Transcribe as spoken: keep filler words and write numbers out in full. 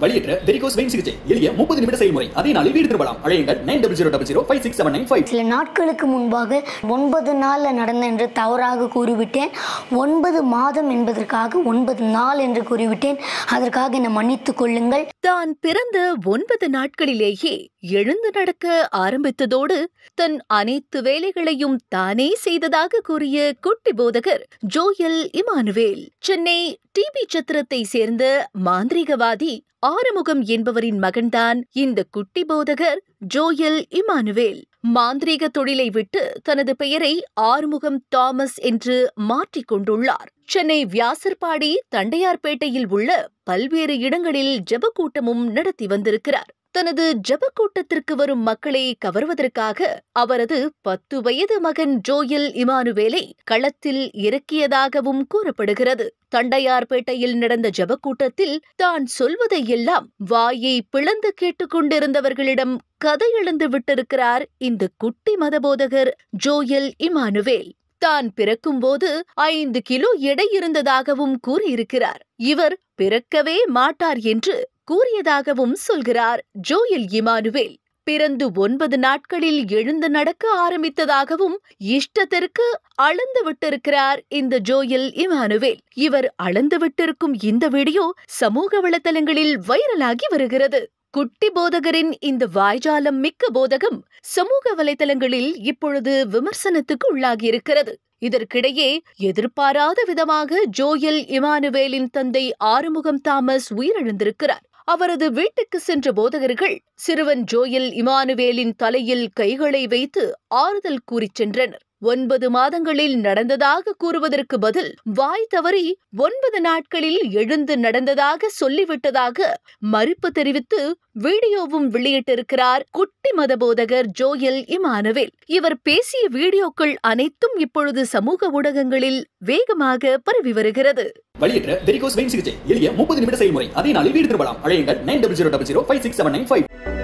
Valiator, very close vein sixty. Yelia, Mopin Samurai. Adinali, we did nine double zero double zero five six seven nine five. Not Kulakumunbaga, one by the Nal and Adan and Tauraga Kuruviten, one by the Madam in Badrakaga, one by the Nal and Kuruviten, Hadrakag and a Manit Kulingal. Tan Piranda, one by the Natkalilehi, Yedun the Nadaka, Arambitadoda, then Anit Velekalayum Tane, say the Daga Kuria, Kutibodakar, Joel Immanuel, Chennai, T B Chatratai Serenda, Mandrigavadi. Arumugam என்பவரின் மகன்தான் இந்த குட்டி போதகர் Joel Emmanuel மாந்திரீக தொழிலை விட்டு தனது பெயரை Arumugam Thomas என்று மாற்றிக் கொண்டுள்ளார். சென்னை வியாசர்பாடி தண்டையார்பேட்டையில் உள்ள பல்வேறு இடங்களில் ஜெபக்கூட்டமும் நடத்தி வந்திருக்கிறார். தனது ஜெபக்கூட்டத்திற்கு வரும் மக்களை கவர்வதற்காக அவரது பத்து வயது மகன் ஜோயல் இமானுவேலை களத்தில் இறக்கியதாகவும் கூறப்படுகிறது. தண்டையார்பேட்டையில் நடந்த ஜெபக்கூட்டத்தில் தான் சொல்வதையெல்லாம் வாயை பிளந்து கேட்டுக்கொண்டிருந்தவர்களிடம் கதையிழந்து விட்டிருக்கிறார் இந்த குட்டி மதபோதகர் ஜோயல் இமானுவேல். தான் பிறக்கும்போது ஐந்து கிலோ எடை இருந்ததாகவும் கூறியிருக்கிறார். இவர் பிறக்கவே மாட்டார் என்று கூறியதாகவும் சொல்கிறார் ஜோயல் இமானுவேல். பிறந்து ஒன்பது நாட்களில் எழுந்து நடக்க ஆரம்பித்ததாகவும் இஷ்டத்திற்கு அளந்து விட்டிருக்கிறார் இந்த ஜோயல் இமானுவேல். இவர் அளந்து விட்டிருக்கும் இந்த வீடியோ சமூக வலைதளங்களில் வைரலாகி வருகிறது. குட்டி போதகரின் இந்த வாய்ஜாலம் மிக்க போதகம் சமூக வலைதளங்களில் இப்பொழுது விமர்சனத்துக்கு உள்ளாகியிருக்கிறது. இதற்கிடையே எதிர்பாராத விதமாக ஜோயல் இமானுவேலின் தந்தை ஆறுமுகம் தாமஸ் உயிரிழந்திருக்கிறார். அவரது வீட்டுக்கு சென்ற போதகர்கள் சிறுவன் ஜோயல் இமானுவேலின் தலையில் கைகளை வைத்து ஆறுதல் கூறிச் சென்றனர். ஒன்பது மாதங்களில் நடந்ததாக கூறுவதற்கு பதில் வாய் தவறி ஒன்பது நாட்களில் எழுந்து நடந்ததாக சொல்லிவிட்டதாக மறுப்பு தெரிவித்து வீடியோவும் வெளியிட்டிருக்கிறார் குட்டி மதபோதகர் ஜோயல் இமானுவேல். இவர் பேசிய வீடியோக்கள் அனைத்தும் இப்பொழுது சமூக ஊடகங்களில் வேகமாக பரவி வருகிறது. வலியற்ற வெரிகோஸ் வெயின் சிகிச்சை எளிய முப்பது நிமிட செயல்முறை. அதே நாளில் வீடு திரும்பலாம். அழையுங்கள் nine double zero double zero five six seven nine five.